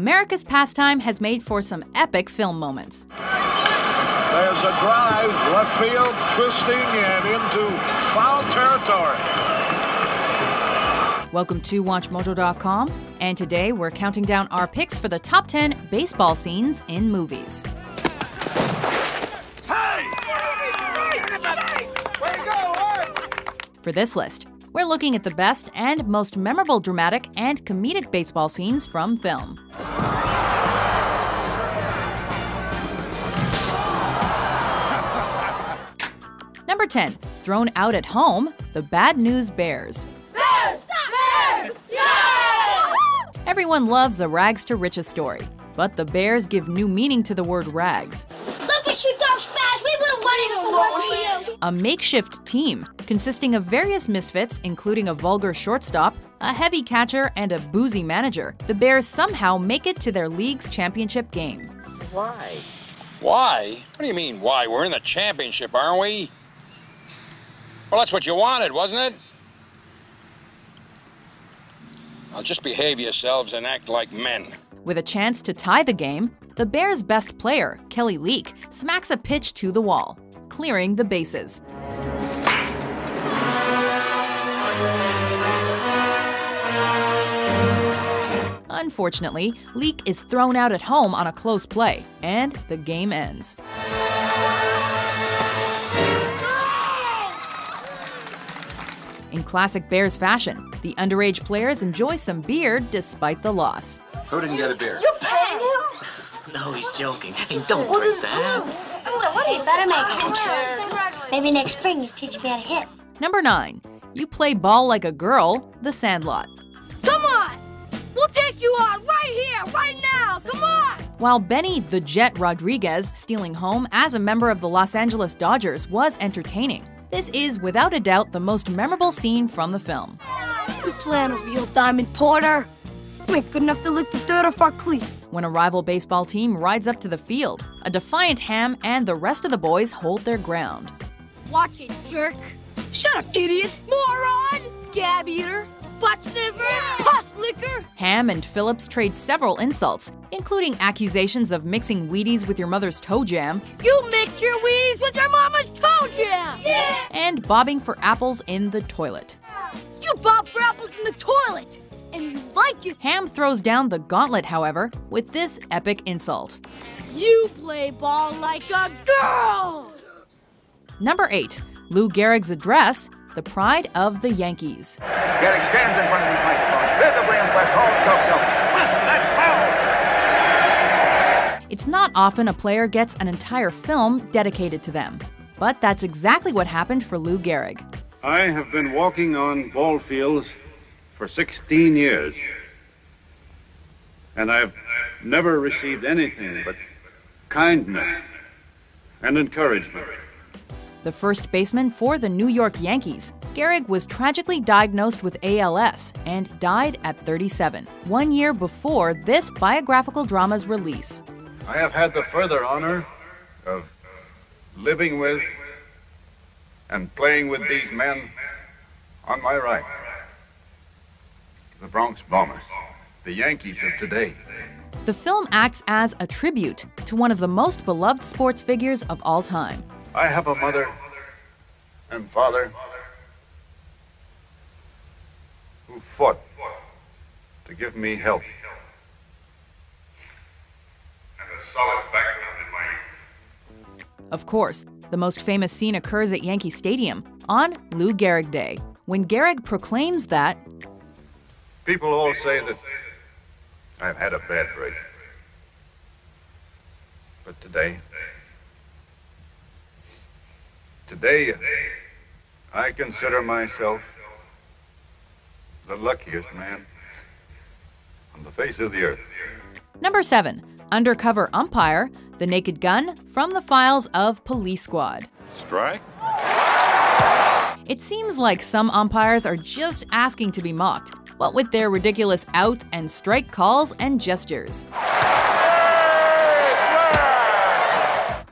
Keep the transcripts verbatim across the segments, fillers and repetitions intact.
America's pastime has made for some epic film moments. There's a drive, left field, twisting and into foul territory. Welcome to Watch Mojo dot com, and today we're counting down our picks for the top ten baseball scenes in movies. For this list, we're looking at the best and most memorable dramatic and comedic baseball scenes from film. Number ten, thrown out at home, the Bad News Bears. Bears! Bears! Yeah! Everyone loves a rags to riches story, but the Bears give new meaning to the word rags. Look at you, dumb spaz, we would've wanted so much for you. A makeshift team consisting of various misfits, including a vulgar shortstop, a heavy catcher, and a boozy manager, the Bears somehow make it to their league's championship game. Why? Why? What do you mean, why? We're in the championship, aren't we? Well, that's what you wanted, wasn't it? Now just behave yourselves and act like men. With a chance to tie the game, the Bears' best player, Kelly Leak, smacks a pitch to the wall, clearing the bases. Unfortunately, Leak is thrown out at home on a close play, and the game ends. In classic Bears fashion, the underage players enjoy some beer despite the loss. Who didn't get a beer? You're paying him! No, he's joking. Hey, don't what drink that. What you better make it. Who cares? Maybe next spring you teach me how to hit. Number nine, you play ball like a girl, The Sandlot. Come on! We'll take you on right here, right now! Come on! While Benny the Jet Rodriguez stealing home as a member of the Los Angeles Dodgers was entertaining, this is, without a doubt, the most memorable scene from the film. We plan over your diamond, Porter. You ain't good enough to lick the dirt off our cleats. When a rival baseball team rides up to the field, a defiant ham and the rest of the boys hold their ground. Watch it, jerk. Shut up, idiot. Moron. Scab eater. Butt sniffer. Puss licker. Ham and Phillips trade several insults, including accusations of mixing Wheaties with your mother's toe jam. You mix your Wheaties with your mama's toe jam! Yeah! And bobbing for apples in the toilet. You bob for apples in the toilet! And you like it! Ham throws down the gauntlet, however, with this epic insult. You play ball like a girl! Number eight, Lou Gehrig's address, The Pride of the Yankees. Gehrig stands in front of his microphone, visibly impressed, all choked up. Listen to that foul! It's not often a player gets an entire film dedicated to them, but that's exactly what happened for Lou Gehrig. I have been walking on ball fields for sixteen years, and I've never received anything but kindness and encouragement. The first baseman for the New York Yankees, Gehrig was tragically diagnosed with A L S and died at thirty-seven, one year before this biographical drama's release. I have had the further honor of living with and playing with these men on my right, the Bronx Bombers, the Yankees of today. The film acts as a tribute to one of the most beloved sports figures of all time. I have a mother and father who fought to give me health. Of course, the most famous scene occurs at Yankee Stadium on Lou Gehrig Day, when Gehrig proclaims that people all say that I've had a bad break, but today, today I consider myself the luckiest man on the face of the earth. Number seven, undercover umpire, The Naked Gun, from the files of Police Squad. Strike. It seems like some umpires are just asking to be mocked, what with their ridiculous out and strike calls and gestures.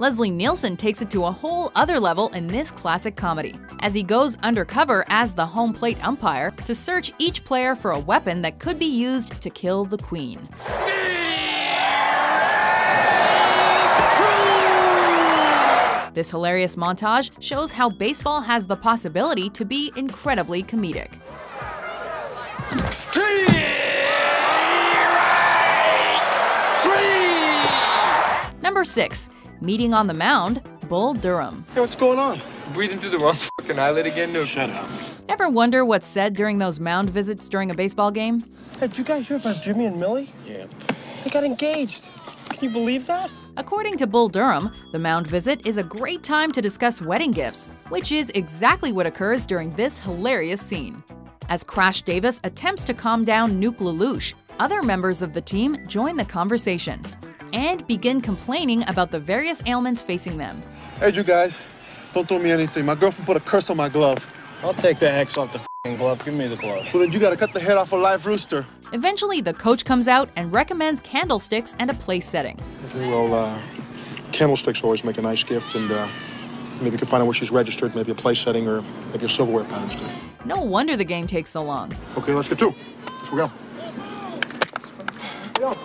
Leslie Nielsen takes it to a whole other level in this classic comedy, as he goes undercover as the home plate umpire to search each player for a weapon that could be used to kill the queen. This hilarious montage shows how baseball has the possibility to be incredibly comedic. Number six. Meeting on the mound, Bull Durham. Hey, what's going on? I'm breathing through the wrong fucking eyelid again. No, shut up. Ever wonder what's said during those mound visits during a baseball game? Hey, did you guys hear about Jimmy and Millie? Yep. They got engaged. Can you believe that? According to Bull Durham, the mound visit is a great time to discuss wedding gifts, which is exactly what occurs during this hilarious scene. As Crash Davis attempts to calm down Nuke LaLoosh, other members of the team join the conversation and begin complaining about the various ailments facing them. Hey, you guys, don't throw me anything. My girlfriend put a curse on my glove. I'll take the X off the f***ing glove. Give me the glove. Well, then you gotta cut the head off a live rooster. Eventually, the coach comes out and recommends candlesticks and a play setting. Okay, well, uh, candlesticks always make a nice gift, and uh, maybe you can find out where she's registered, maybe a play setting or maybe a silverware pattern's good. No wonder the game takes so long. Okay, let's get to it. Let's go.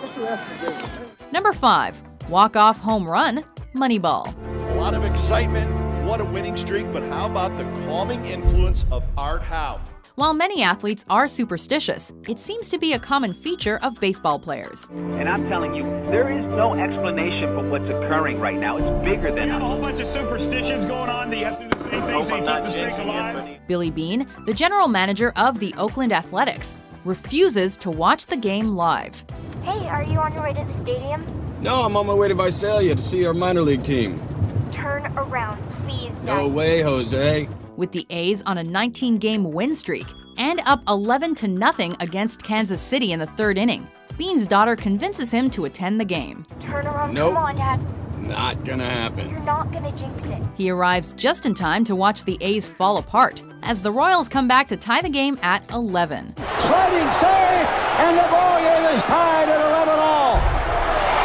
Number five. Walk-off home run, Moneyball. A lot of excitement, what a winning streak, but how about the calming influence of Art Howe? While many athletes are superstitious, it seems to be a common feature of baseball players. And I'm telling you, there is no explanation for what's occurring right now. It's bigger than a whole bunch of superstitions going on that you have to do the same things that you have to stay alive. Billy Bean, the general manager of the Oakland Athletics, refuses to watch the game live. Hey, are you on your way to the stadium? No, I'm on my way to Visalia to see our minor league team. Turn around, please, Dad. No way, Jose. With the A's on a nineteen game win streak and up eleven to nothing against Kansas City in the third inning, Bean's daughter convinces him to attend the game. Turn around, nope. Come on, Dad. Not gonna happen. You're not gonna jinx it. He arrives just in time to watch the A's fall apart as the Royals come back to tie the game at eleven. Sliding third, and the ball game is tied at eleven all.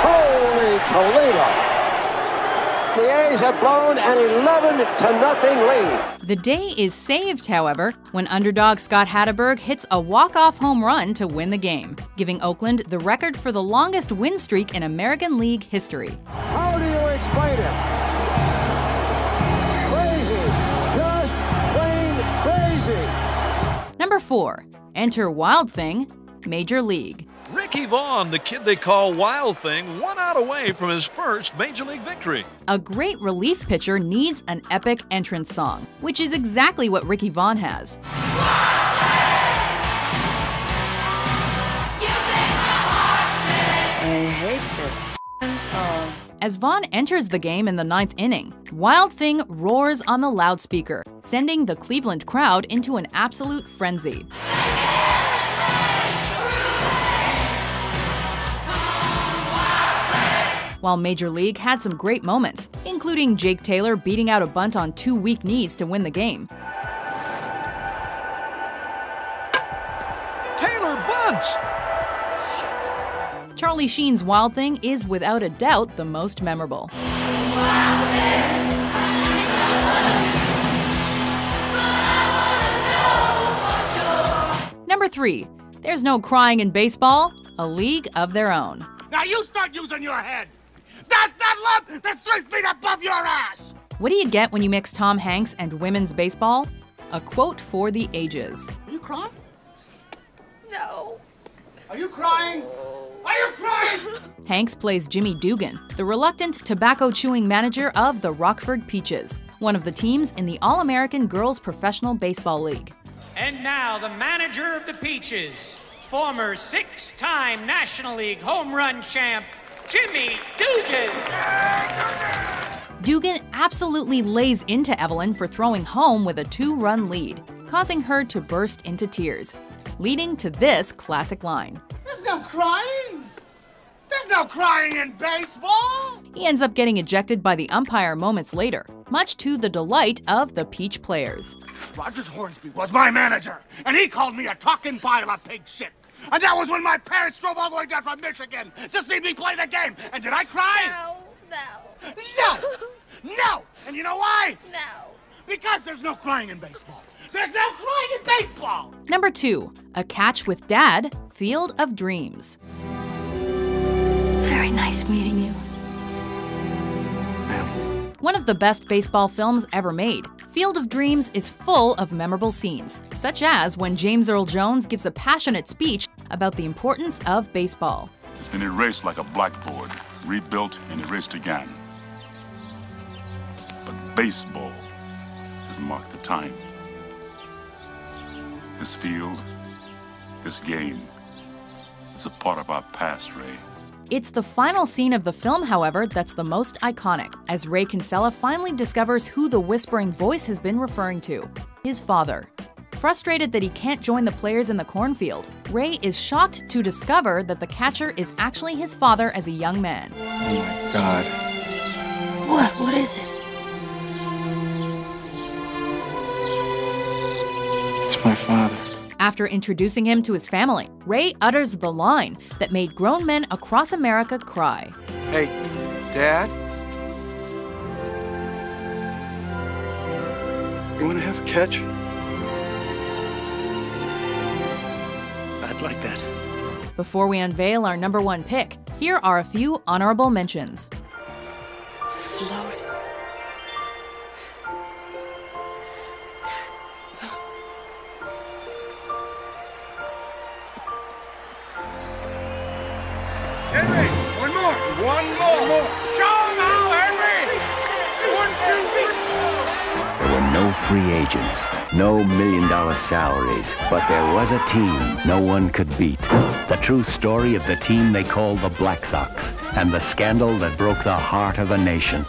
Holy Toledo. The A's have blown an eleven to nothing lead. The day is saved, however, when underdog Scott Hatteberg hits a walk-off home run to win the game, giving Oakland the record for the longest win streak in American League history. How do you explain it? Crazy. Just plain crazy. Number four. Enter Wild Thing, Major League. Ricky Vaughn, the kid they call Wild Thing, one out away from his first Major League victory. A great relief pitcher needs an epic entrance song, which is exactly what Ricky Vaughn has. I hate this f***ing song. As Vaughn enters the game in the ninth inning, Wild Thing roars on the loudspeaker, sending the Cleveland crowd into an absolute frenzy. While Major League had some great moments, including Jake Taylor beating out a bunt on two weak knees to win the game. Taylor bunts! Shit. Charlie Sheen's Wild Thing is without a doubt the most memorable. Wild Thing. Number three. There's no crying in baseball, a league of their own. Now you start using your head! That's not love that's three feet above your ass! What do you get when you mix Tom Hanks and women's baseball? A quote for the ages. Are you crying? No. Are you crying? Are you crying? Hanks plays Jimmy Dugan, the reluctant tobacco-chewing manager of the Rockford Peaches, one of the teams in the All-American Girls Professional Baseball League. And now the manager of the Peaches, former six time National League home run champ, Jimmy Dugan! Dugan absolutely lays into Evelyn for throwing home with a two run lead, causing her to burst into tears, leading to this classic line. There's no crying! There's no crying in baseball! He ends up getting ejected by the umpire moments later, much to the delight of the Peach players. Rogers Hornsby was my manager, and he called me a talking pile of pig shit. And that was when my parents drove all the way down from Michigan to see me play the game. And did I cry? No, no. No! No! And you know why? No. Because there's no crying in baseball. There's no crying in baseball! Number two, a catch with Dad, Field of Dreams. It's very nice meeting you. one of the best baseball films ever made. Field of Dreams is full of memorable scenes, such as when James Earl Jones gives a passionate speech about the importance of baseball. It's been erased like a blackboard, rebuilt and erased again. But baseball has marked the time. This field, this game, it's a part of our past, Ray. It's the final scene of the film, however, that's the most iconic, as Ray Kinsella finally discovers who the whispering voice has been referring to, his father. Frustrated that he can't join the players in the cornfield, Ray is shocked to discover that the catcher is actually his father as a young man. Oh my God. What? What is it? It's my father. After introducing him to his family, Ray utters the line that made grown men across America cry. Hey, Dad? You want to have a catch? I'd like that. Before we unveil our number one pick, here are a few honorable mentions. Float. Henry, one more. One more. One more. Show them how, Henry. One, two, three. There were no free agents, no million-dollar salaries, but there was a team no one could beat. The true story of the team they called the Black Sox and the scandal that broke the heart of a nation.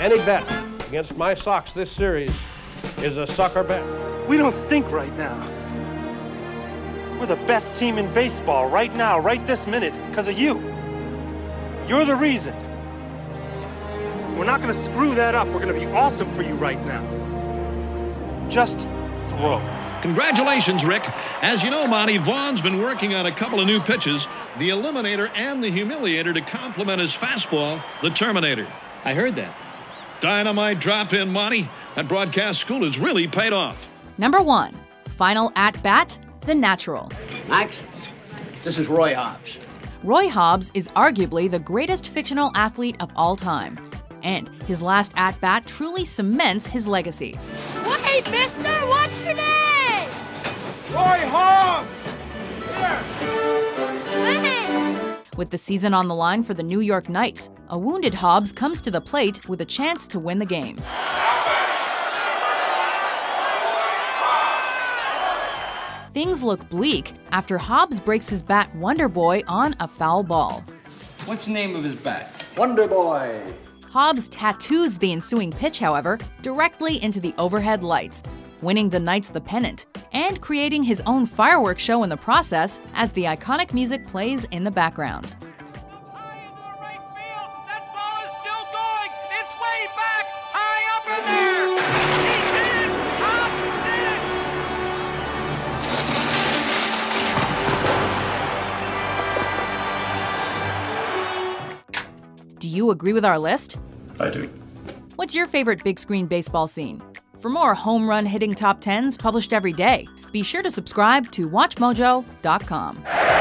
Any bet against my Sox this series is a sucker bet. We don't stink right now. We're the best team in baseball right now, right this minute, because of you. You're the reason. We're not going to screw that up. We're going to be awesome for you right now. Just throw. Congratulations, Rick. As you know, Monty, Vaughn's been working on a couple of new pitches, the Eliminator and the Humiliator, to complement his fastball, the Terminator. I heard that. Dynamite drop in, Monty. That broadcast school has really paid off. Number one, final at-bat, the natural. Action. This is Roy Hobbs. Roy Hobbs is arguably the greatest fictional athlete of all time, and his last at-bat truly cements his legacy. Hey, mister, what's your name? Roy Hobbs! Here! Hey. With the season on the line for the New York Knights, a wounded Hobbs comes to the plate with a chance to win the game. Things look bleak after Hobbs breaks his bat Wonderboy on a foul ball. What's the name of his bat? Wonderboy. Hobbs tattoos the ensuing pitch, however, directly into the overhead lights, winning the Knights the pennant and creating his own fireworks show in the process as the iconic music plays in the background. Do you agree with our list? I do. What's your favorite big screen baseball scene? For more home run hitting top tens published every day, be sure to subscribe to Watch Mojo dot com.